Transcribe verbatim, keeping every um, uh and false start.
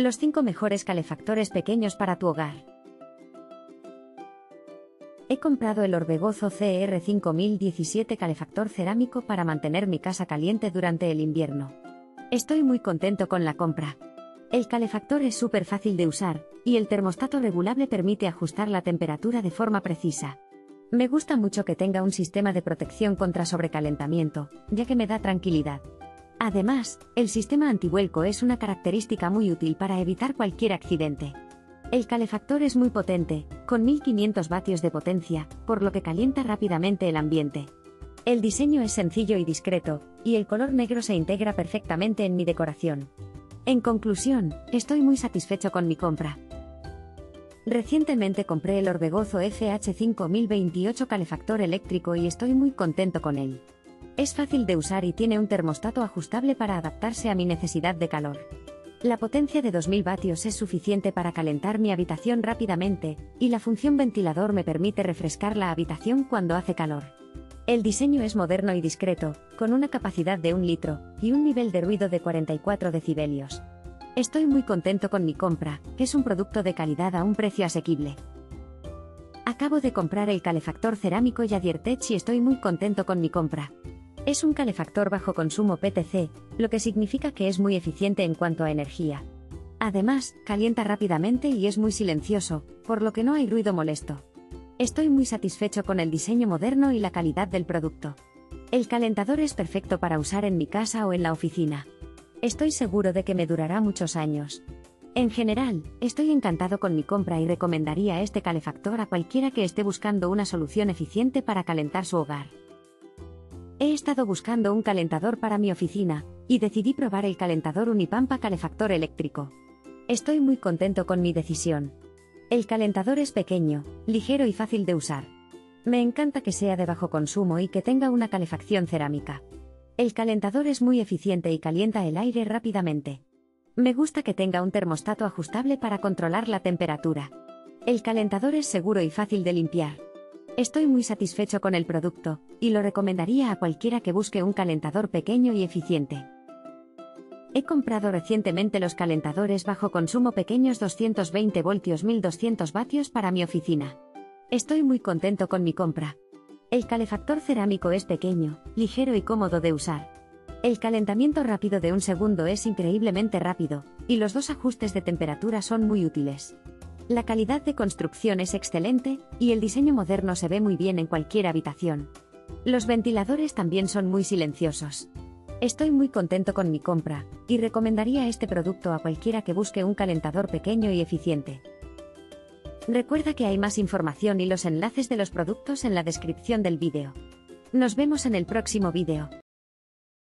Los cinco mejores calefactores pequeños para tu hogar. He comprado el Orbegozo C R cinco mil diecisiete calefactor cerámico para mantener mi casa caliente durante el invierno. Estoy muy contento con la compra. El calefactor es súper fácil de usar, y el termostato regulable permite ajustar la temperatura de forma precisa. Me gusta mucho que tenga un sistema de protección contra sobrecalentamiento, ya que me da tranquilidad. Además, el sistema antivuelco es una característica muy útil para evitar cualquier accidente. El calefactor es muy potente, con mil quinientos vatios de potencia, por lo que calienta rápidamente el ambiente. El diseño es sencillo y discreto, y el color negro se integra perfectamente en mi decoración. En conclusión, estoy muy satisfecho con mi compra. Recientemente compré el Orbegozo F H cinco mil veintiocho calefactor eléctrico y estoy muy contento con él. Es fácil de usar y tiene un termostato ajustable para adaptarse a mi necesidad de calor. La potencia de dos mil vatios es suficiente para calentar mi habitación rápidamente, y la función ventilador me permite refrescar la habitación cuando hace calor. El diseño es moderno y discreto, con una capacidad de un litro, y un nivel de ruido de cuarenta y cuatro decibelios. Estoy muy contento con mi compra, es un producto de calidad a un precio asequible. Acabo de comprar el calefactor cerámico HyAdierTech y estoy muy contento con mi compra. Es un calefactor bajo consumo P T C, lo que significa que es muy eficiente en cuanto a energía. Además, calienta rápidamente y es muy silencioso, por lo que no hay ruido molesto. Estoy muy satisfecho con el diseño moderno y la calidad del producto. El calentador es perfecto para usar en mi casa o en la oficina. Estoy seguro de que me durará muchos años. En general, estoy encantado con mi compra y recomendaría este calefactor a cualquiera que esté buscando una solución eficiente para calentar su hogar. He estado buscando un calentador para mi oficina, y decidí probar el calentador Unipampa calefactor eléctrico. Estoy muy contento con mi decisión. El calentador es pequeño, ligero y fácil de usar. Me encanta que sea de bajo consumo y que tenga una calefacción cerámica. El calentador es muy eficiente y calienta el aire rápidamente. Me gusta que tenga un termostato ajustable para controlar la temperatura. El calentador es seguro y fácil de limpiar. Estoy muy satisfecho con el producto, y lo recomendaría a cualquiera que busque un calentador pequeño y eficiente. He comprado recientemente los calentadores bajo consumo pequeños doscientos veinte voltios mil doscientos vatios para mi oficina. Estoy muy contento con mi compra. El calefactor cerámico es pequeño, ligero y cómodo de usar. El calentamiento rápido de un segundo es increíblemente rápido, y los dos ajustes de temperatura son muy útiles. La calidad de construcción es excelente, y el diseño moderno se ve muy bien en cualquier habitación. Los ventiladores también son muy silenciosos. Estoy muy contento con mi compra, y recomendaría este producto a cualquiera que busque un calentador pequeño y eficiente. Recuerda que hay más información y los enlaces de los productos en la descripción del vídeo. Nos vemos en el próximo vídeo.